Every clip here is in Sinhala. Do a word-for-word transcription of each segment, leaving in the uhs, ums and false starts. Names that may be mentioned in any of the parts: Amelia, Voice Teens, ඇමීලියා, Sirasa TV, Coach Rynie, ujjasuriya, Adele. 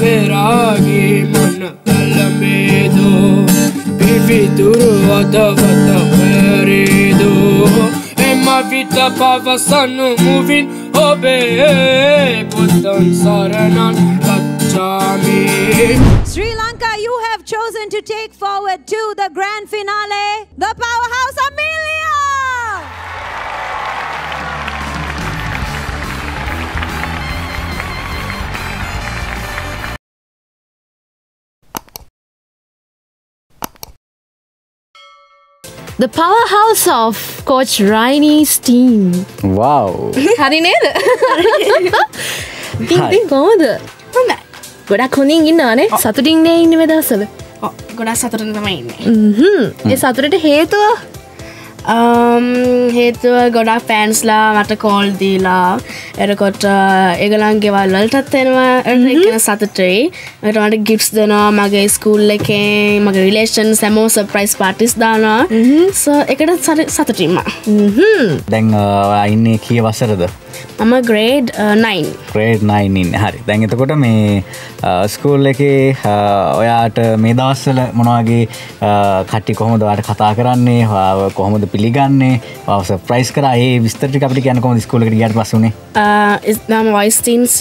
Feragi mana talamedo Vivituru adavata perido Emma vita pavasanu moving obe Putan saranan kachami. Sri Lanka, you have chosen to take forward to the grand finale, the powerhouse Amelia! The powerhouse of Coach Rynie's team. Wow. Hari neda. Ding ding komoda. Honda. Goda koning innawa ne. Satuting ne inne me dasawa. Oh, goda satutun thamai inne. Mhm. E saturata hetuwa um hetuwa goda fans la mata call deela. එරකට ඒගලන්ගේ වලටත් එනවා එන සතුටුයි. මට වඩා gifts දෙනවා මගේ ස්කූල් එකේ මගේ රිලේෂන්ස් හැමෝම surprise parties දානවා. so ඒකට සතුටුයි මම. දැන් ඔයා ඉන්නේ කී වසරද? මම grade nine. grade nine ඉන්නේ. හරි. දැන් එතකොට මේ ස්කූල් එකේ ඔයාට මේ දවස්වල මොන වගේ කට්ටිය කොහොමද ඔයාට කතා කරන්නේ? ඔයා කොහොමද පිළිගන්නේ? ඔයා surprise කරා. ඒ විස්තර ටික අපිට කියන්න කොහොමද ස්කූල් එකට ගියාට පස්සේ උනේ? Islam voice teens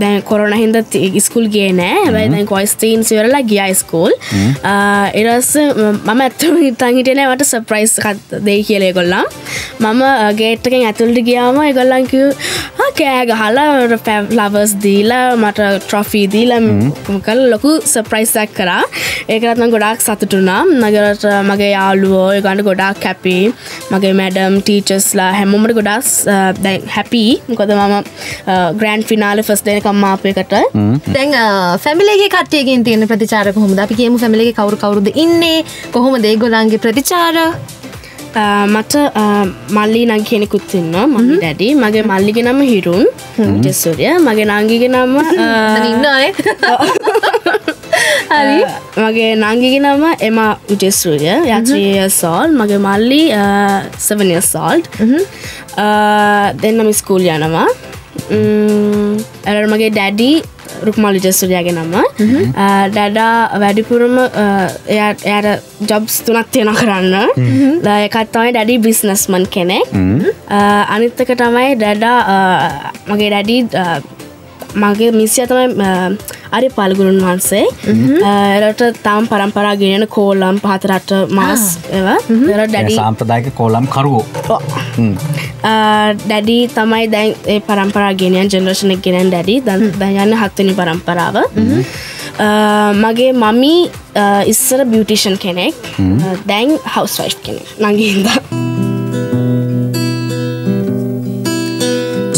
then corona hinda school gaye nae habai then voice teens ඉවරලා ගියා school ඊට පස්සේ මම ඇත්තටම හිතන් හිටියේ නෑ මට surprise දෙයි කියලා ඒගොල්ලන් මම gate එකෙන් ඇතුළට ගියාම ඒගොල්ලන් කිව්වා කෑ ගහලා flowers දීලා මට trophy දීලා මොකද ලොකු surprise එකක් කරා ඒකලත් මම ගොඩාක් සතුටු වුණා නගරට මගේ යාළුවෝ ඒගොල්ලන් ගොඩාක් happy මගේ madam teachersලා හැමෝම ගොඩාක් දැන් happy මොකද මම grand finale first day එකම ආපේකට දැන් family එකේ කට්ටියකින් තියෙන ප්‍රතිචාර කොහොමද අපි කියමු family එකේ කවුරු කවුරුද ඉන්නේ කොහොමද ඒගොල්ලන්ගේ ප්‍රතිචාර මට මල්ලි නම් කෙනෙකුත් ඉන්නවා මම ඩැඩි මගේ මල්ලිගේ නම හිරුන් ujjasuriya මගේ නංගිගේ නම මම ඉන්නවනේ හරි මගේ නංගිගේ නම එමා ujjasuriya යා three years old මගේ මල්ලි seven years old then මම ස්කූල් යනවා අර මගේ ඩැඩි රුක්මල් ujjasuriyaගේ නම ඩඩා වැඩිපුරම එයාට ජොබ්ස් තුනක් තියෙනවා කරන්න එකක් තමයි ඩැඩි බිස්නස්මන් කෙනෙක් අනිත් එක තමයි ඩඩා මගේ ඩැඩි මගේ මිස්සියා තමයි අරි පාලගුරුන් වහන්සේ එරට තම පරම්පරා ගෙනෙන කෝලම් පහත රට මාස් ඒවා එර ඩැඩි සාම්ප්‍රදායික කෝලම් කරුවෝ ඩැඩි තමයි දැන් ඒ පරම්පරා ගෙනියන ජෙනරේෂන් එක ගෙනියන ඩැඩි දැන් යන හත්වෙනි පරම්පරාව මගේ මමි ඉස්සර බියුටිෂන් කෙනෙක් දැන් හවුස් වයිෆ් කෙනෙක් නංගි හින්දා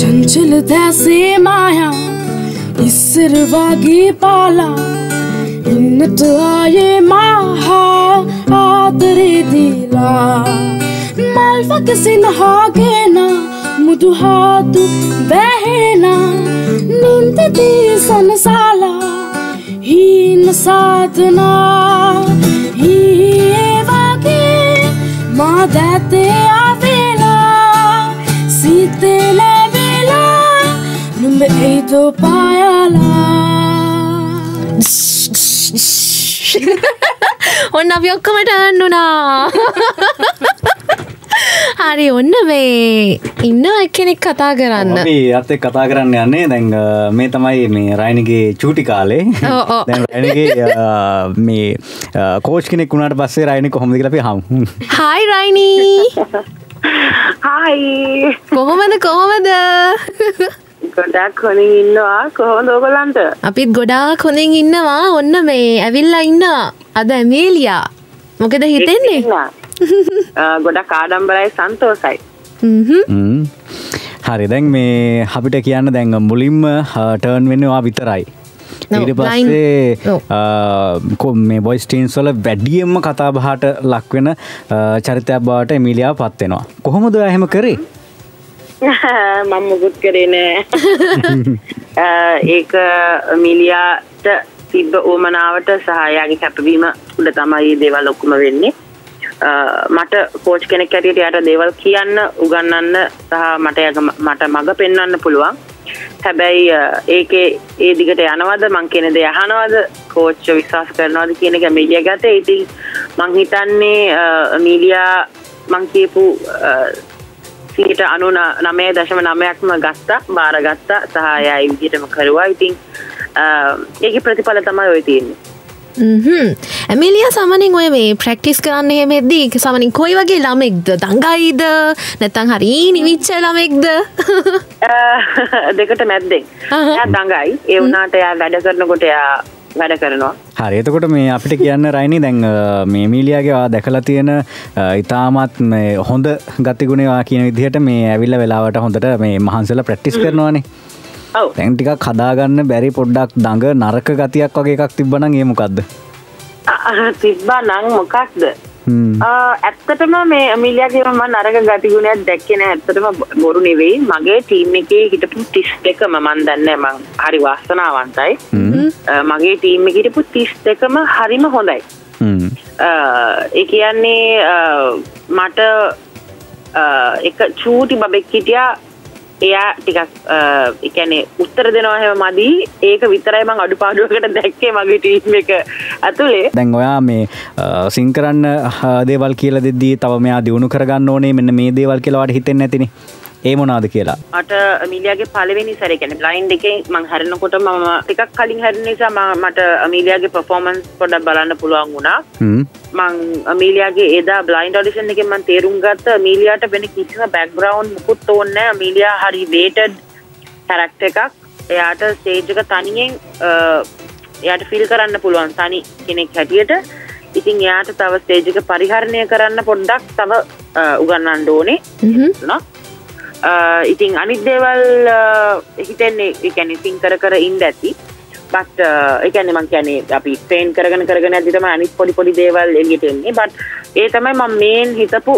चंचल दैसे माया इसरवागी पाला इन्नत आये माहा आदरी दिला मालवक सिन्हा गेना मुदु हाथ बहना नींद दी सनसाला हीन साधना ही वागे माँ दैते आवेला सीते Eito payala. Onna vi okkoma daannuna. හරි ඔන්න මේ ඉන්න කෙනෙක් කතා කරන්න. අපි අත් එක්ක කතා කරන්න යන්නේ දැන් මේ තමයි මේ රයිනිගේ චූටි කාලේ. දැන් රයිනිගේ මේ කෝච් කෙනෙක් වුණාට පස්සේ රයිනි කොහොමද කියලා අපි අහමු. Hi Rynie. Hi. කොහොමද කොහොමද? ගොඩක් හොඳින් ඉන්නවා කොහොමද ඔයගොල්ලන්ට අපිත් ගොඩාක් හොඳින් ඉන්නවා ඔන්න මේ ඇවිල්ලා ඉන්නවා අද ඇමීලියා මොකද හිතෙන්නේ ගොඩක් ආඩම්බරයි සන්තෝසයි හ්ම් හරි දැන් මේ අපිට කියන්න දැන් මුලින්ම ටර්න් වෙන්නේ ඔයා විතරයි ඊට පස්සේ මේ බොයිස් ටීන්ස් වල වැඩියෙන්ම කතා බහට ලක් වෙන චරිතයක් බවට ඇමීලියාව පත් වෙනවා කොහොමද ඔයා එහෙම කරේ මම මොකුත් කරේ නෑ ඒක ඇමීලියාට තිබ්බ ඕමනාවට සහායාගේ කැපවීම උඩ තමයි දේවල් ඔක්කොම වෙන්නේ මට කෝච් කෙනෙක් හැටියට යාට දේවල් කියන්න උගන්වන්න සහ මට මට මඟ පෙන්වන්න පුළුවන් හැබැයි ඒකේ ඒ දිගට යනවද මං කියන දේ අහනවද කෝච් විශ්වාස කරනවද කියන එක ඇමීලියා ගතේ. ඉතින් මං හිතන්නේ ඇමීලියා මං කියපු ninety-nine point nine percent ක්ම ගත්තා බාර ගත්තා සහ එයා ඒ විදිහටම කරුවා. ඉතින් ඒකේ ප්‍රතිඵල තමයි ඔය තියෙන්නේ. හ්ම් ඇමීලියා සමනින් ඔය මේ ප්‍රැක්ටිස් කරන්න එහෙම එද්දී සමනින් කොයි වගේ ළමෙක්ද දඟයිද නැත්නම් හරි නිවිච්ච ළමෙක්ද? දෙකට මැද්දෙන්. එයා දඟයි ඒ වුණාට එයා වැඩ කරනකොට එයා වැඩ කරනවා. හරි එතකොට මේ අපිට කියන්න රයිනි දැන් මේ ඇමීලියාගේ ඔයා දැකලා තියෙන ඉතාමත් මේ හොඳ ගතිගුණේ ඔයා කියන විදිහට මේ ඇවිල්ලා වෙලාවට හොඳට මේ මහන්සිලා ප්‍රැක්ටිස් කරනවානේ. ඔව් දැන් ටිකක් හදාගන්න බැරි පොඩ්ඩක් දඟ නරක ගතියක් වගේ එකක් තිබ්බනම් ඒ මොකද්ද? තිබ්බනම් මොකක්ද? ඇත්තටම මේ ඇමීලියාගේ මම නරක ගතිගුණයක් දැක්කේ නෑ. ඇත්තටම බොරු නෙවෙයි. මගේ ටීම් එකේ හිටපු thirty-two මම දන්නේ මං හරි වාසනාවන්තයි. මගේ ටීම් එකේ හිටපු thirty-two ම හරිම හොඳයි. ඒ කියන්නේ මට එක චූටි බබෙක් හිටියා. එයා ටිකක් ඒ කියන්නේ උත්තර දෙනවා හැම මදි. ඒක විතරයි මම අඩුපාඩුවකට දැක්කේ මගේ ටීම් එක ඇතුලේ. දැන් ඔයා මේ සින් කරන්න දේවල් කියලා දෙද්දී තව මෙයා දිනු කරගන්න ඕනේ මෙන්න මේ දේවල් කියලා වට හිතෙන්නේ නැතිනේ. ඒ මොනවාද කියලා? මට ඇමීලියාගේ පළවෙනි සැරේ කියන්නේ බ්ලයින්ඩ් එකේ මම හරිනකොට මම ටිකක් කලින් හරින නිසා මට ඇමීලියාගේ performance පොඩ්ඩක් බලන්න පුළුවන් වුණා. මම ඇමීලියාගේ එදා බ්ලයින්ඩ් ඔඩිෂන් එකේ මම තේරුම් ගත්තා ඇමීලියාට වෙන කිසිම බෑග්ග්‍රවුන්ඩ් මොකුත් ඕනේ නැහැ. ඇමීලියා හරි වේටඩ් කැරක්ටර් එකක්. එයාට ස්ටේජ් එක තනියෙන් එයාට ෆීල් කරන්න පුළුවන් තනි කෙනෙක් හැටියට. ඉතින් එයාට තව ස්ටේජ් එක පරිහරණය කරන්න පොඩ්ඩක් තව උගන්වන්න ඕනේ. ඉතින් අනිත් දේවල් හිතන්නේ ඒ කියන්නේ සින් කර කර ඉඳ ඇති. බට් ඒ කියන්නේ මම කියන්නේ අපි ට්‍රේන් කරගෙන කරගෙන යද්දි තමයි අනිත් පොඩි පොඩි දේවල් එළියට එන්නේ. බට් ඒ තමයි මම මේන් හිතපු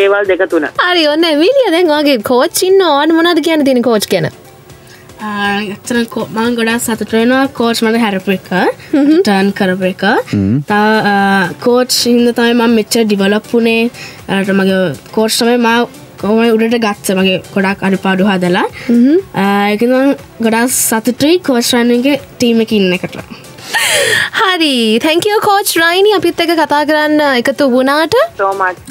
දේවල් දෙක තුන. හරි ඔන්න ඇමීලියා දැන් ඔයාගේ කෝච් ඉන්නවා. මොනවද කියන්න තියෙන්නේ කෝච් ගැන? ඇත්තටම මම ගොඩාක් සතුටු වෙනවා කෝච් මගේ හැරපු එක ටර්න් කරපු එක. තා කෝච් හින්දා තමයි මම මෙච්චර ඩිවලොප් වුණේ. මගේ කෝච් තමයි මම කොහොමයි උඩට ගත්ත මගේ ගොඩක් අඩුපාඩු හදලා. ඒක නම් ගොඩාක් සතුටුයි කෝච් රයිනීගේ ටීම් එකේ ඉන්න එකට. හරි thank you coach Rynie අපිත් එක්ක කතා කරන්න එකතු වුණාට. so much.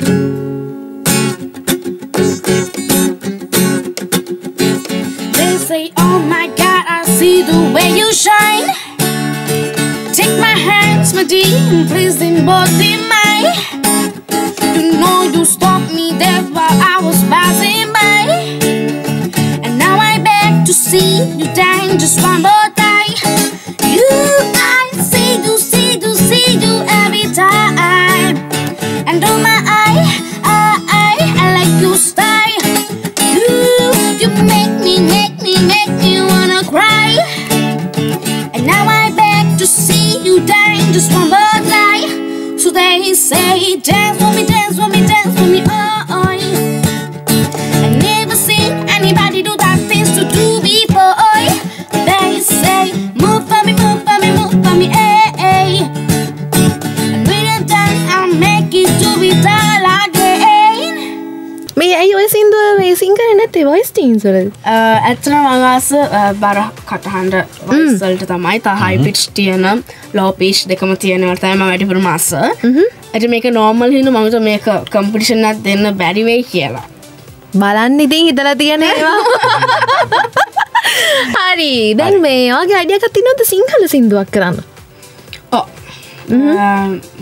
They say oh my god I see the way you shine. Take my hands my dear and please don't bother mine. You know you stopped me there while I was passing by, and now I beg to see you dying just one more time. You, I see you, see you, see you every time, and on my eye, I, I, I like you style. You, you make me, make me, make me wanna cry, and now I beg to see you dying just one more time. So they say dance for me, dance for me, dance for me. Oh. ඇත්තන මඟස බර කටහන්ඩ වයිසල්ට තමයි තා හයිපිට් තියන ලෝපිෂ් දෙකම තියෙනවටම වැඩිපුර මස්ස ඇට මේක නෝමල් හිදු මමට මේක කම්පිටිෂන්ත් දෙන්න බැරිවෙයි කියලා බලන්න ඉතින් හිතලා තියෙනවා. හරි දැන් මේ ඔයාගේ අයිඩියාවක් තියෙනවද සිංහල සින්දුවක් කරන්න? ඔව්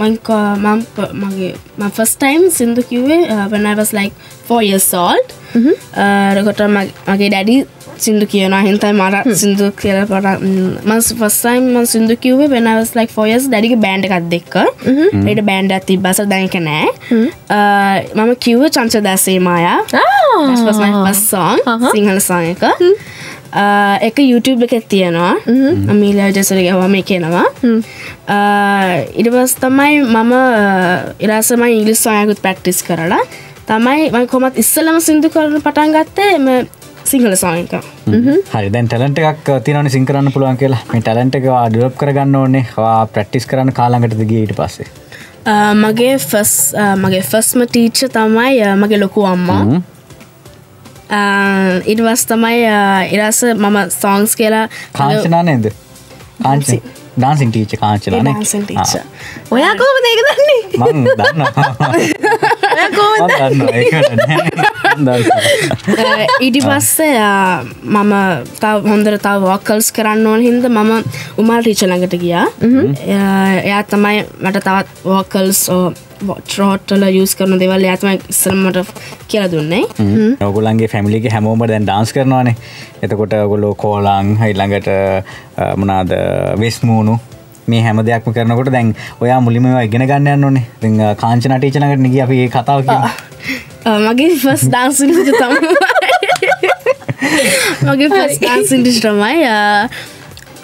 මංක මම මගේ මම first time සින්දු කිව්වේ when I was like four years old. එතකොට මගේ ඩැඩි සින්දු කියනවා හින්දා මම සින්දු කියලා පටන් මම first time මම සින්දු කිව්වේ when I was like four years. ඩැඩිගේ බෑන්ඩ් එකක් දැක්ක. ඊට බෑන්ඩ් එකක් තිබ්බස දැන් ඒක නෑ. මම කිව්වේ චංචදාසේ මායා. That was my first song Sinhala song එක. එක YouTube එකේ තියෙනවා ඇමීලියා ජසරිය ගාව මේ කියනවා. ඊට පස්සේ තමයි මම ඉරාසම ඉංග්‍රීසි song එකත් ප්‍රැක්ටිස් කරලා තමයි මම කොහොමත් ඉස්සෙල්ලම සින්දු කරන්න පටන් ගත්තේ මේ සිංහල song එක. හරි දැන් ටැලන්ට් එකක් තියෙනවනේ සින් කරන්න පුළුවන් කියලා. මේ ටැලන්ට් එක ඩෙවලොප් කරගන්න ඕනේ. ප්‍රැක්ටිස් කරන්න කාලඟටද ගියේ ඊට පස්සේ? මගේ first මගේ firstම ටීචර් තමයි මගේ ලොකු අම්මා. Uh, it was තමයි ඊට පස්සේ මම songs කියලා කාංචනා නේද? කාංචි dancing teacher කාංචනා නේ. Dancing teacher. ඔයා කොහොමද ඒක දන්නේ? මම දන්නවා. ඔයා කොහොමද? මම දන්නවා ඒක නේ. ඊට පස්සේ මම තව හොඳට තව vocals කරන්න ඕන හින්දා මම උමල් teacher ළඟට ගියා. එයා තමයි මට තවත් vocals Trottle use करने देवाल याद में इस्लाम मतलब क्या लगता है ना लोगों लंगे फैमिली के हैमों में दें डांस करना है ये तो कोटा वो लोग कोलांग है लंगे टा मनाद वेस्टमूनो में हैमों देख में करना कोटा दें वो यार मुली में वाई किन्हें करने आने ने दें कांचना टीचर लंगे निकी आप ये खाता हो क्या मगे फर्स्ट डांस इन्हें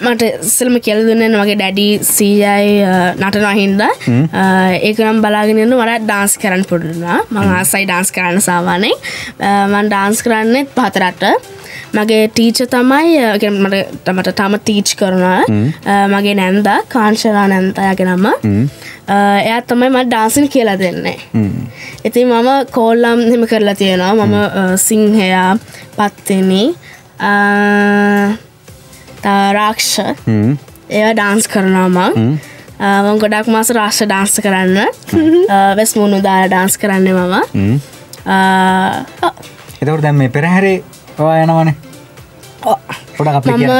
මට ඉස්සෙල්ම කියලා දුන්නේ මගේ ඩැඩි සීයායි නටනවා හින්දා ඒක නම් බලාගෙන ඉන්න මට dance කරන්න පොඩි දුනා මම ආසයි dance කරන්න සාමාන්‍යයෙන් මම dance කරන්නේ පහතරට මගේ ටීචර් තමයි මට මට තම ටීච් කරනවා මගේ නැන්දා කාංශනා නැන්දාගේ නම එයා තමයි මට dance කියලා දෙන්නේ ඉතින් මම කෝලම් එහෙම කරලා තියෙනවා මම සිංහයා Pattini Raksha. Hmm. Eva dance karna mama. Mama godak mas Raksha dance karanna. West Moonu dara dance karanne mama. Hmm. Ah. Eda ordan me perahare owa yanawne. Oh. Godak application. Mama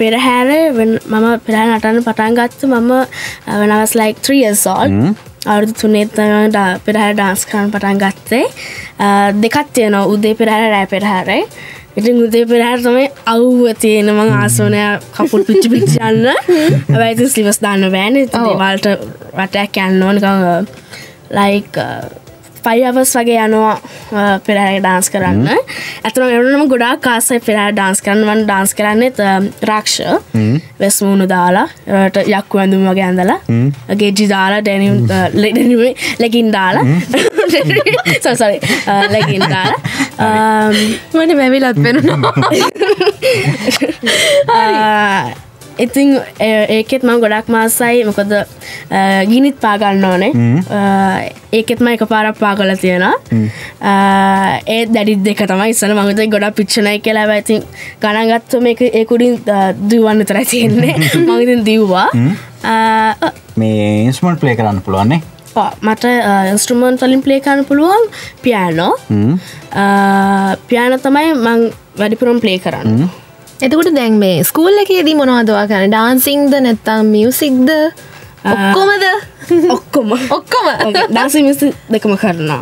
perahare when mama perahare natanna patan gattu mama when I was like three years old. Hmm. අවුරුදු තුනේ තමයි පෙරහැර dance කරන්න පටන් ගත්තේ. දෙකක් තියෙනවා උදේ පෙරහැර රෑ පෙරහැර. ඉතින් උදේ පෙරහැර තමයි අවුව තියෙන මම ආසෝනය කපුල් පිච්ච පිච්ච යන්න. හැබැයි ඉතින් ස්ලිවස් දාන්න බෑනේ. ඉතින් වලට රටයක් යන්න ඕන නිකන් like five hours වගේ යනවා පෙරහැර dance කරන්න. අතන එවනම ගොඩාක් ආසයි පෙරහැර dance කරන්න. මම dance කරන්නේත් රක්ෂ වෙස් මූණු දාලා ඒකට යක්කු ඇඳුම් වගේ ඇඳලා ගෙජ්ජි දාලා ඩෙනිම් ඩෙනිම් ලෙගින් දාලා sorry sorry ලෙගින් දාලා මොනේ මැවිලත් වෙනවා. I think ඒකෙත් මම ගොඩක් මාසයි මොකද ගිනිත් පා ගන්න ඕනේ. ඒකෙත් මම එකපාරක් පා ගලා තියෙනවා. ඒ දැඩි දෙක තමයි ඉස්සෙල්ලා මම හිතුවේ ගොඩක් පිච්චුණයි කියලා. I think ගණන් ගත්තොත් මේක ඒ කුඩින් දිවන්න විතරයි තියෙන්නේ. මම ඉතින් දිව්වා. මේ ඉන්ස්ට්‍රුමන්ට් ප්ලේ කරන්න පුළුවන් නේ? ඔව් මට ඉන්ස්ට්‍රුමන්ට් වලින් ප්ලේ කරන්න පුළුවන් පියානෝ. පියානෝ තමයි මම වැඩිපුරම ප්ලේ කරන්නේ. එතකොට දැන් මේ ස්කූල් එකේදී මොනවද ඔයා කරන්නේ ඩාන්සින්ද නැත්නම් මියුසික්ද ඔක්කොමද ඔක්කොම ඔක්කොම ඩාන්ස් මියුසික් දෙකම කරනවා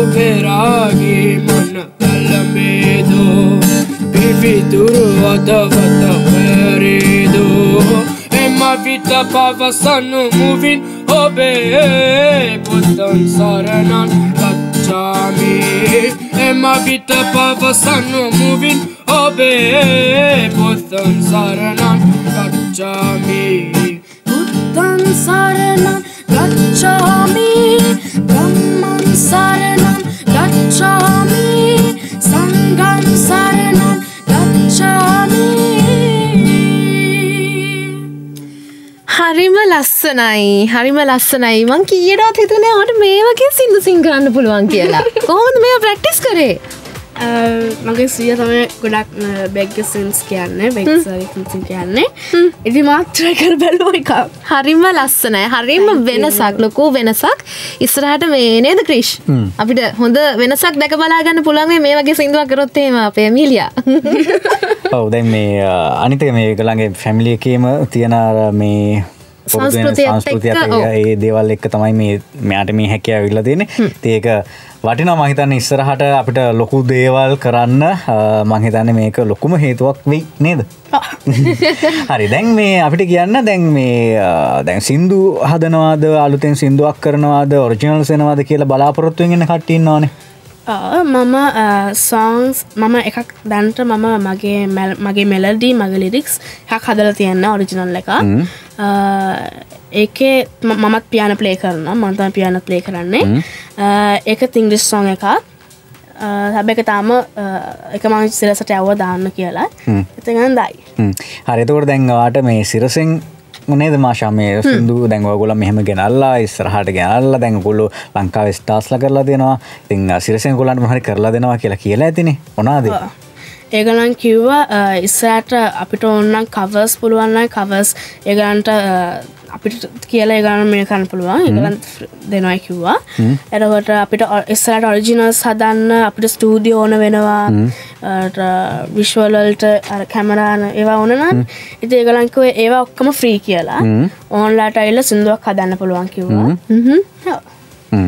ඔබේ රාගේ මන තලමේදෝ පිවිතුරු අදවත පෙරේදෝ එම්මා පිට පවසනු මුවින් ඔබේ පොතන් සරණන් Emma vita pavasanno moving obe puttan saranan gacchami puttan saranan gacchami brahman saranan gacchami sangham saranan gacchami හරිම ලස්සනයි හරිම ලස්සනයි මං කීයටවත් හිතුනේ ඔයාලට මේ වගේ සින්දු සිං කරන්න පුළුවන් කියලා කොහොමද මේව ප්‍රැක්ටිස් කරේ මගේ සීයා තමයි ගොඩක් බැග් සින්ස් කියන්නේ බැග් සින්ස් කියන්නේ ඉතින් මාත් try කර බලුවා එක හරිම ලස්සනයි හරිම වෙනසක් ලොකු වෙනසක් ඉස්සරහට මේ නේද ක්‍රිෂ් අපිට හොඳ වෙනසක් දැක බලා ගන්න පුළුවන් මේ වගේ සින්දුවක් කරොත් එහෙම අපේ ඇමීලියා ඔව් දැන් මේ අනිත් එක මේ ගලගේ ෆැමිලි එකේම තියෙන මේ සංස්කෘතිය ඒ දේවල් එක්ක තමයි මේ මෙයාට මේ හැකියාව ඉල්ල දෙන්නේ. ඉතින් ඒක වටිනවා මම හිතන්නේ ඉස්සරහට අපිට ලොකු දේවල් කරන්න මම හිතන්නේ මේක ලොකුම හේතුවක් වෙයි නේද? හරි දැන් මේ අපිට කියන්න දැන් මේ දැන් සින්දු හදනවාද අලුතෙන් සින්දුවක් කරනවාද ඔරිජිනල්ස් එනවාද කියලා බලාපොරොත්තු වෙන කට්ටිය ඉන්නවනේ. මම songs මම එකක් දැනට මම මගේ මගේ melody මගේ lyrics එකක් හදලා තියන්න original එක. ඒකේ මමත් piano play කරනවා. මම තමයි piano play කරන්නේ. ඒකත් English song එකක්. හැබැයි තාම එක මම සිරසට යව දාන්න කියලා. එතන ගඳයි. හරි එතකොට දැන් ඔයාට මේ සිරසෙන් නේද මාෂා මේ සින්දු දැන් ඔයගොල්ලෝ මෙහෙම ගෙනල්ලා ඉස්සරහට ගෙනල්ලා දැන් ඔයගොල්ලෝ ලංකාවේ ස්ටාර්ස්ලා කරලා දෙනවා. ඉතින් සිරසෙන් ඔයගොල්ලන්ට මොන හරි කරලා දෙනවා කියලා කියලා ඇතිනේ. මොනවාද? ඒගොල්ලන් කිව්වා ඉස්සරහට අපිට ඕන නම් කවර්ස් පුළුවන් නම් කවර්ස් ඒගොල්ලන්ට අපිට කියලා ඒගොල්ලන් මේ කරන්න පුළුවන්. ඒගොල්ලන් දෙනවා කිව්වා. එතකොට අපිට ඉස්සරහට ඔරිජිනල්ස් හදන්න අපිට ස්ටුඩියෝ ඕන වෙනවා. විෂුවල් වලට අර කැමරා ඒවා ඕන නම් ඉතින් ඒගොල්ලන් කිව්වා ඒවා ඔක්කොම ෆ්‍රී කියලා. ඕන්ලාට ඇවිල්ලා සින්දුවක් හදන්න පුළුවන් කිව්වා. හ්ම්.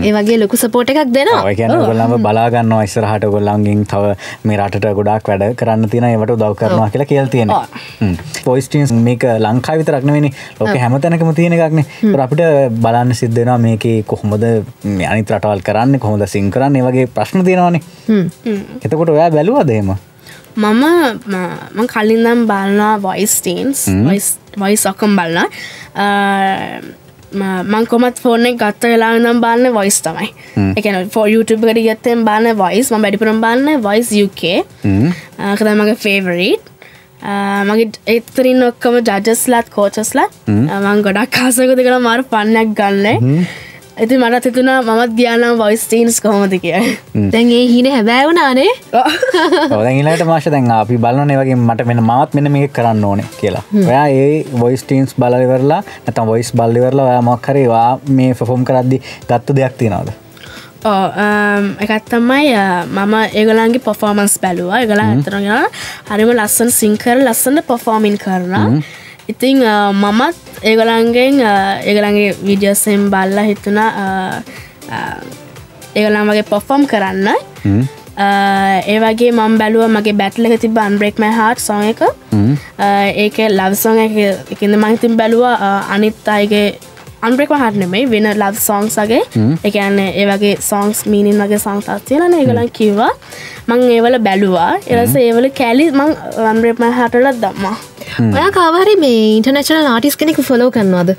ඒ වගේ ලොකු සපෝට් එකක් දෙනවා. ඔය කියන්නේ ඔයගොල්ලන්ව බලා ගන්නවා ඉස්සරහට ඔයගොල්ලන්ගෙන් තව මේ රටට ගොඩාක් වැඩ කරන්න තියෙනවා ඒවට උදව් කරනවා කියලා කියලා තියෙනවා. හ්ම්. වොයිස් ට්‍රේන්ස් මේක ලංකාවේ විතරක් නෙවෙයිනේ. ලෝකේ හැම තැනකම තියෙන එකක්නේ. ඒක අපිට බලන්න සිද්ධ වෙනවා මේකේ කොහොමද මේ අනිත් රටවල් කරන්නේ කොහොමද සින් කරන්නේ ඒ වගේ ප්‍රශ්න තියෙනවානේ. හ්ම්. එතකොට ඔයා බැලුවද එහෙම? මම මම කලින් නම් බලනවා වොයිස් ට්‍රේන්ස් වොයිස් වොයිස් ඔක්කොම බලනවා. මම කොහොමත් ෆෝන් එක ගත්ත වෙලාවෙ නම් බලන්නේ වොයිස් තමයි. ඒ කියන්නේ for YouTube එකට ගියත්ෙන් බලන්නේ වොයිස්. මම වැඩිපුරම බලන්නේ වොයිස් U K. ඒක තමයි මගේ ෆේවරිට්. මගේ ඒතරින් ඔක්කොම ජජස්ලාත් කෝචස්ලාත් මම ගොඩක් ආසකද කරලා මාර පන්නයක් ගන්නනේ. ඉතින් මට හිතුණා මමත් ගියා නම් වොයිස් ටීන්ස් කොහොමද කියලා. දැන් ඒ හිනේ හැබෑ වුණානේ. ඔව් දැන් ඊළඟට මාෂා දැන් අපි බලනෝනේ වගේ මට මෙන්න මාවත් මෙන්න මේක කරන්න ඕනේ කියලා. ඔයා ඒ වොයිස් ටීන්ස් බලලා ඉවරලා නැත්නම් වොයිස් බලලා ඉවරලා ඔයා මොකක් හරි ඔයා මේ perform කරද්දි ගත්ත දෙයක් තියනවද? ඔව් එකක් තමයි මම ඒගොල්ලන්ගේ performance බලුවා. ඒගොල්ලන් අතරම හරිම ලස්සන sing කරලා ලස්සන performing කරනවා. ඉතින් මමත් ඒගොල්ලන්ගෙන් ඒගොල්ලන්ගේ වීඩියෝස් එකෙන් බලලා හිතුණා ඒගොල්ලන් වගේ perform කරන්න. ඒ වගේ මම බැලුවා මගේ battle එක තිබ්බ Unbreak My Heart song එක. ඒකේ love song එක එකින්ද මම හිතින් බැලුවා අනිත් අයගේ Unbreak My Heart නෙමෙයි වෙන love songs වගේ. ඒ කියන්නේ ඒ වගේ songs meaning වගේ songs තියෙනනේ ඒගොල්ලන් කිව්වා. මම ඒවල බැලුවා. ඊළඟට ඒවල කැලි මම Unbreak My Heart වල දැම්මා. ඔයා කව හරි මේ ඉන්ටර්නැෂනල් ආටිස්ට් කෙනෙක් ෆලෝ කරනවද?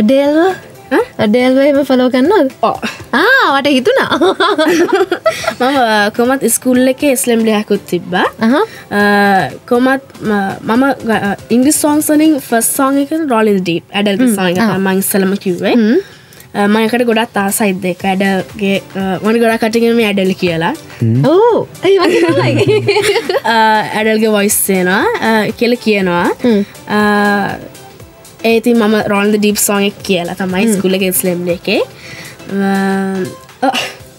Adele ඈ Adele වේම ෆලෝ කරනවද? ඔව්. ආ වට හිතුණා. මම කොහොමත් ස්කූල් එකේ ඇසම්බලි එකකුත් තිබ්බා. අහහ. කොහොමත් මම ඉංග්‍රීසි songs වලින් first song එක Roll in the Deep Adele song එක තමයි ඉස්සලම කිව්වේ. මම ඒකට ගොඩක් ආසයි දෙක Adeleගේ මොන ගොඩක් කටින් මේ Adele කියලා. ඕ ඒ වගේ තමයි ඇඩල්ගේ වොයිස් එනවා කියලා කියනවා. ඒ ඉතින් මම Roll in the Deep song එක කියලා තමයි ස්කූල් එකේ ස්ලෙම් එකේ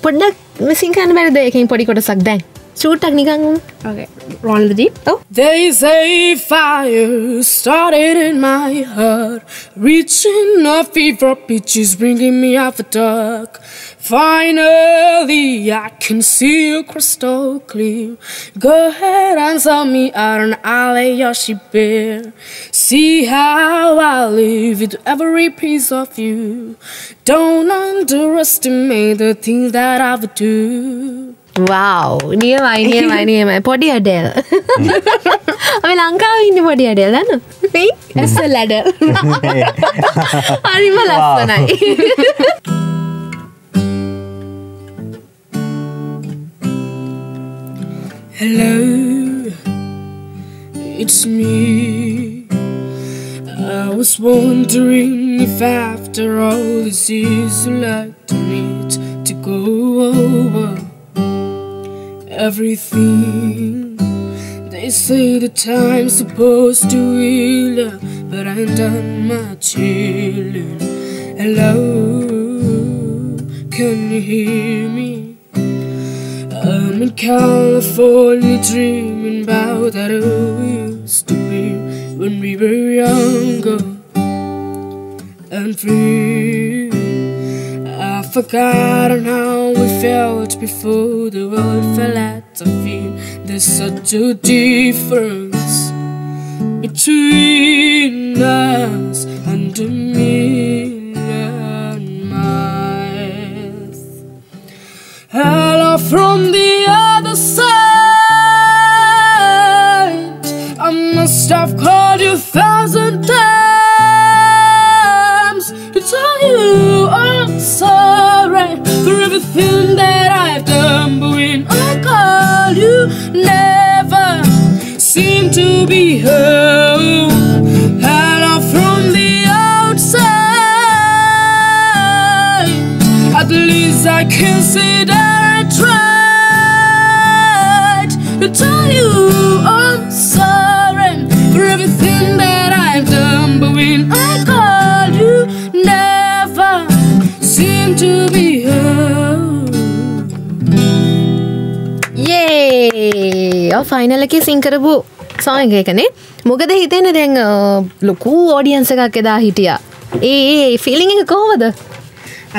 පොඩ්ඩක් මිසින් කරන්න බැරිද ඒකෙන් පොඩි කොටසක් දැන් චූට්ටක් නිකන් ඕකේ Roll in the Deep. ඔව් They say fire started in my heart reaching a fever pitch is bringing me out the dark. Finally, I can see you crystal clear. Go ahead and tell me out and I'll lay your sheep bare. See how I live with every piece of you. Don't underestimate the things that I would do. Wow, near my, near my, near my. Podi Adele. I mean, Lanka in Podi Adele, no? See, it's a ladder. I'm a ladder. Hello, it's me. I was wondering if after all this is you like to meet to go over everything. They say the time's supposed to heal, but I ain't done my chilling. Hello, can you hear me? I'm in California dreaming about that old we used to be when we were younger and free. I've forgotten how we felt before the world fell at our feet. There's such a difference between us and a million miles. Hello from the other side. I must have called you a thousand times to tell you I'm sorry for everything that I've done. But when I call you, never seem to be home. I considered tried to tell you I'm sorry for everything that I've done, but when I called you, never seemed to be heard. Yay! Our final kissing karabu song ekane. මොකද හිතෙන්නේ දැන් ලොකු audience එකක් එදා හිටියා. ඒ ඒ feeling එක කොහොමද?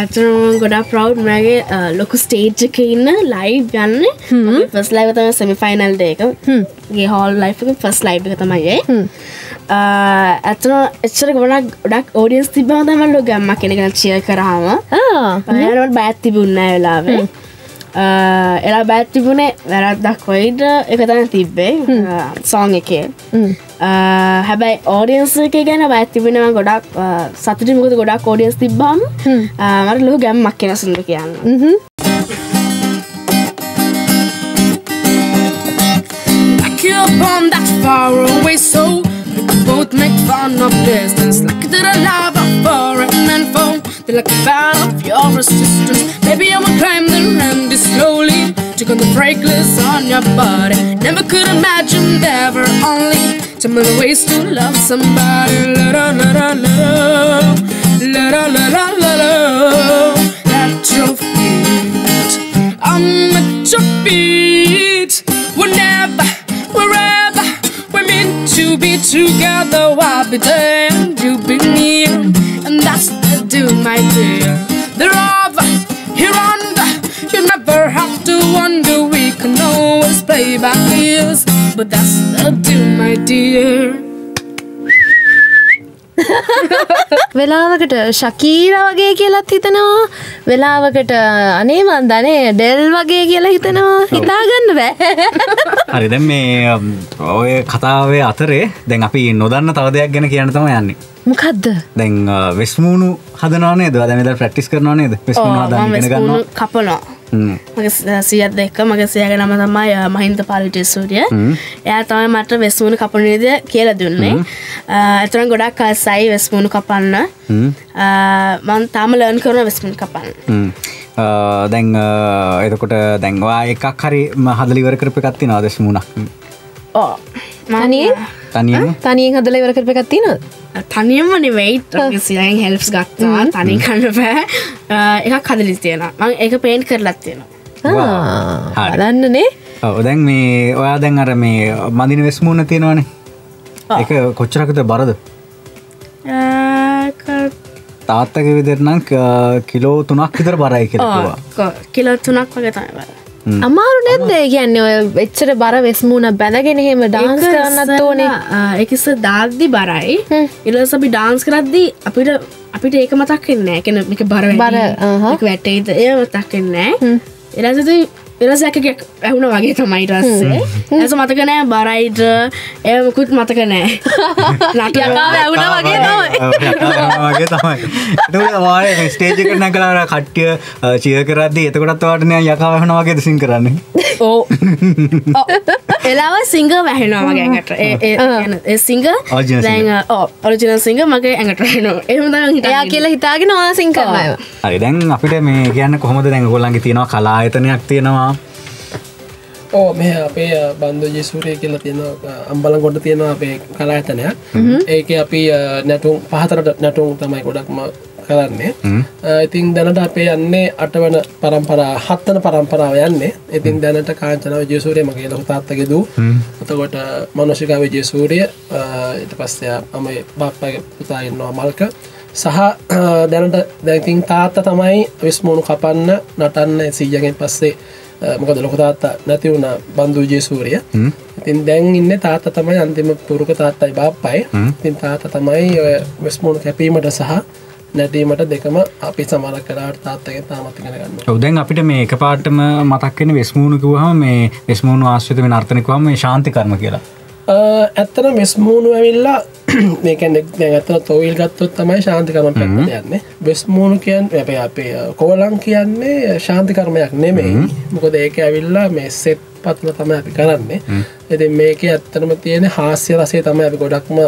අතරම ගොඩක් proud මගේ ලොකු stage එකේ ඉන්න live යන්නේ. අපි first live එක තමයි semi final day එක. මේ hall live එක first live එක තමයි ඒ. අතරම එච්චර ගොඩක් audience තිබ්බම තමයි ලොකු ගම්මක් කෙනෙක්ලා cheer කරාම. ආ මම බයත් තිබුණා ඒ වෙලාවේ. එලා බයත් තිබුණේ වැරද්දක් වෙයිද ඒක තමයි තිබ්බේ song එකේ. හැබැයි audience එක ගැන බයත් තිබුණේ මම ගොඩක් සතුටුයි මොකද ගොඩක් audience තිබ්බාම මට ලොකු ගැම්මක් එනසුන්ද කියන්න. Back you up on that far away soul. We both make fun of distance. Like that I love a foreign and phone. They're like a fan of your resistance. Maybe I'm a climb the ramp slowly. Took on the breakless on your body. Never could imagine ever only. Tell me the ways to love somebody. La la la la la la la la la la. At your feet, I'm at your feet. Whenever, wherever we're meant to be together, I'll be there and you'll be near, and that's the deal, my dear. They're over, here on the, you never have to wonder. We can always play by ears, but that's the deal, my dear. වෙලාවකට ශකීරා වගේ කියලාත් හිතනවා වෙලාවකට අනේ මන් දන්නේ ඩෙල් වගේ කියලා හිතනවා හිතා ගන්න බෑ හරි දැන් මේ ඔය කතාවේ අතරේ දැන් අපි නොදන්න තව දෙයක් ගැන කියන්න තමයි යන්නේ මොකද්ද දැන් වෙස්මුණු හදනවා නේද දැන් ඉතින් ප්‍රැක්ටිස් කරනවා නේද වෙස්මුණු හදන්න ඉගෙන ගන්නවා කපනවා මගේ සියත් දෙක මගේ සියගේ නම තමයි මහින්ද පාලිජසූරිය. එයා තමයි මට වෙස්මුණු කපන විදිය කියලා දුන්නේ. අතරන් ගොඩක් ආසයි වෙස්මුණු කපන්න. මම තාම ලර්න් කරනවා වෙස්මුණු කපන්න. දැන් එතකොට දැන් ඔයා එකක් හරි හදලා ඉවර කරපු එකක් තියනවාද වෙස්මුණක්? ඔව්. තනියෙන්? තනියෙන්? තනියෙන් හදලා ඉවර කරපු එකක් තියනවාද? තනියම නෙවෙයි සියයෙන් හෙල්ප්ස් ගත්තා තනි කරන්න බෑ එකක් හදලා තියෙනවා මම ඒක පේන්ට් කරලත් තියෙනවා ආ හදන්නනේ ඔව් දැන් මේ ඔයා දැන් අර මේ මඳින වෙස්මුණ තියෙනවනේ ඒක කොච්චරකද බරද තාත්තගේ විදිහට නම් කිලෝ තුනක් විතර බරයි කියලා කිව්වා කිලෝ තුනක් වගේ තමයි බර අමාරු නැද්ද කියන්නේ ඔය එච්චර බර වෙස්මුණ බැඳගෙන එහෙම dance කරන්නත් ඕනේ ඒක ඉස්ස දාද්දි බරයි ඊළඟට අපි dance කරද්දි අපිට අපිට ඒක මතක් වෙන්නේ නැහැ කියන්නේ මේක බර වැඩි ඒක වැටේද ඒ මතක් වෙන්නේ නැහැ ඊළඟට ඊළඟට එකක් ඇහුණා වගේ තමයි ඊට පස්සේ ඒක මතක නැහැ බරයිද ඒ මොකුත් මතක නැහැ ලටියක් ඇහුණා වගේ තමයි වගේ තමයි ඒක වාරේ ස්ටේජ් එකට නැගලා කට්ටිය cheer කරද්දී එතකොටත් ඔයාට නෑ යකා වැහෙනවා වගේද sing කරන්නේ ඔව් එලාව singer වැහෙනවා මගේ ඇඟට ඒ ඒ singer දැන් ඔව් original singer මගේ ඇඟට වැහෙනවා එහෙම තමයි හිතන්නේ එයා කියලා හිතාගෙන ඔයා sing කරනවා හරි දැන් අපිට මේ කියන්නේ කොහොමද දැන් ඔයගොල්ලන්ගේ තියෙනවා කලා ආයතනයක් තියෙනවා ඕ මේ අපේ බන්දු ජේසුරිය කියලා තියෙනවා අම්බලන්කොඩ තියෙනවා අපේ කලා ආයතනයක් ඒකේ අපි නැටුම් පහතරට නැටුම් තමයි ගොඩක්ම කරන්නේ ඉතින් දැනට අපේ යන්නේ අට වෙනි පරම්පරාව හත් වෙනි පරම්පරාව යන්නේ ඉතින් දැනට කාංචනා විජේසූරිය මගේ ලොකු තාත්තගේ දූ එතකොට මනෝෂිකා විජේසූරිය ඊට පස්සේ අමේ බාප්පාගේ පුතා ඉන්නවා මල්ක සහ දැනට දැන් ඉතින් තාත්තා තමයි විශ්මුණු කපන්න නටන්න සීයාගෙන් පස්සේ මොකද ලොකු තාත්තා නැති වුණා බන්දු විජේසූරිය. ඉතින් දැන් ඉන්නේ තාත්තා තමයි අන්තිම පුරුක තාත්තයි බාප්පයි. ඉතින් තාත්තා තමයි ඔය විශ්මුණු කැපීමට සහ නැටීමට දෙකම අපි සමාන කරාට තාත්තගෙන් තාමත් ඉගෙන ගන්නවා. ඔව් දැන් අපිට මේ එකපාරටම මතක් වෙන්නේ වෙස්මුණු කිව්වහම මේ වෙස්මුණු ආශ්‍රිත වෙන අර්ථන කිව්වම මේ ශාන්ති කර්ම කියලා. අ ඇත්තටම වෙස්මුණු ඇවිල්ලා මේ කියන්නේ දැන් ඇත්තට තොවිල් ගත්තොත් තමයි ශාන්ති කර්ම පැත්තට යන්නේ. වෙස්මුණු කියන්නේ අපේ අපේ කොවලම් කියන්නේ ශාන්ති කර්මයක් නෙමෙයි. මොකද ඒක ඇවිල්ලා මේ සෙත් පත්ම තමයි අපි කරන්නේ. ඉතින් මේකේ ඇත්තටම තියෙන හාස්‍ය රසය තමයි අපි ගොඩක්ම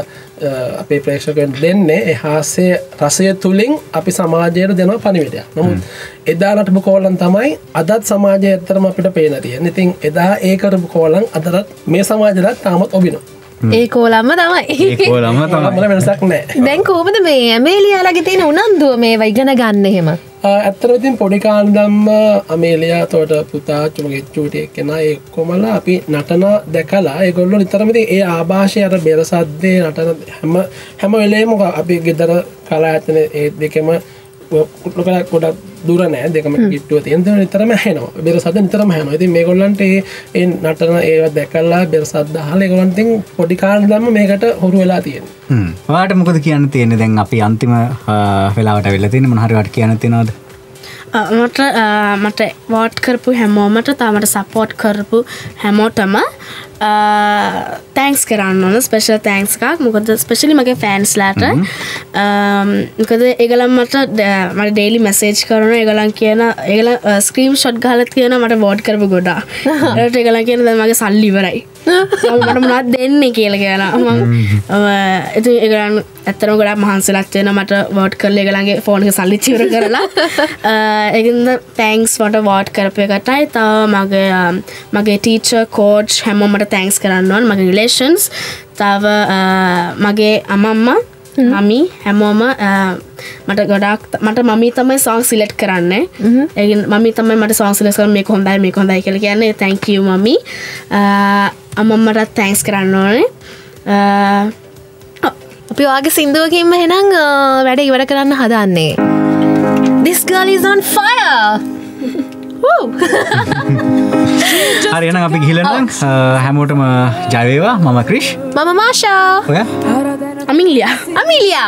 අපේ ප්‍රේක්ෂකයන්ට දෙන්නේ. ඒ හාස්‍ය රසය තුලින් අපි සමාජයට දෙන පණිවිඩයක්. නමුත් එදා නටපු කෝලම් තමයි අදත් සමාජයේ ඇත්තටම අපිට පේන තියෙන්නේ. ඉතින් එදා ඒ කරපු කෝලම් අදටත් මේ සමාජයට තාමත් ඔබිනවා. ඒ කෝලම්ම තමයි. ඒ කෝලම්ම තමයි. වෙනසක් නැහැ. දැන් කොහොමද මේ ඇමේලියාලගේ තියෙන උනන්දුව මේව ඉගෙන ගන්න එහෙම? අැත්තටම ඉතින් පොඩි කාලෙදම්ම ඇමේලියා තොට පුතා චුමගේ චූටි එක්කෙනා ඒ කොමලා අපි නටන දැකලා ඒගොල්ලෝ නිතරම ඉතින් ඒ ආభాෂය අර බෙරසද්දේ නටන හැම හැම වෙලේම අපි ගෙදර කලායතන ඒ දෙකම ලොකලා ගොඩක් දුර නැහැ දෙකම කිට්ටුව තියෙන දේ නිතරම ඇහෙනවා බෙරසද්ද නිතරම ඇහෙනවා. ඉතින් මේගොල්ලන්ට ඒ ඒ නටන ඒවා දැකලා බෙරසද්ද අහලා ඒගොල්ලන් ඉතින් පොඩි කාලෙදම්ම මේකට හුරු වෙලා තියෙනවා. හ්ම්. ඔයාට මොකද කියන්න තියෙන්නේ දැන් අපි අන්තිම වෙලාවට වෙලා තියෙන්නේ මොන හරි වට කියන්න තියෙනවද? මට මට වෝට් කරපු හැමෝමට තාමට සපෝට් කරපු හැමෝටම තෑන්ක්ස් කරන්න ඕන ස්පෙෂල් තෑන්ක්ස් එකක්. මොකද ස්පෙෂලි මගේ ෆෑන්ස්ලාට මොකද ඒගොල්ලන් මට මට ඩේලි මැසේජ් කරනවා. ඒගොල්ලන් කියන ඒගොල්ලන් ස්ක්‍රීන්ෂොට් ගහලා තියෙනවා මට වෝට් කරපු ගොඩා. ඒකට ඒගොල්ලන් කියන දැන් මගේ සල්ලි ඉවරයි. මට මොනවද දෙන්නේ කියලා කියලා මම ඉතින් ඒගොල්ලන් ඇත්තටම ගොඩක් මහන්සිලක් වෙනවා මට වෝට් කරලා ඒගොල්ලන්ගේ ෆෝන් එක සල්ලි ඉවර කරලා. ඒකින්ද තෑන්ක්ස් මට වෝට් කරපු එකටයි. තව මගේ මගේ ටීචර් කෝච් හැමෝම තෑන්ක්ස් කරන්න ඕන. මගේ රිලේෂන්ස් තව මගේ අම්මා මමී හැමෝම මට ගොඩක් මට මමී තමයි සෝං සිලෙක්ට් කරන්නේ. ඒකින් මමී තමයි මට සෝං සිලෙක්ට් කරන්නේ මේක හොඳයි මේක හොඳයි කියලා කියන්නේ. thank you mummy. අම්මම්මට තෑන්ක්ස් කරන්න ඕනේ. අපි ඔයාගේ සින්දුවකින්ම එහෙනම් වැඩ ඉවර කරන්න හදාන්නේ. This girl is on fire. හරි එහෙනම් අපි ගිහිල්ලා නම් හැමෝටම ජය වේවා. මම ක්‍රිෂ්. මම මාෂා. ඔයා? Amelia. Amelia.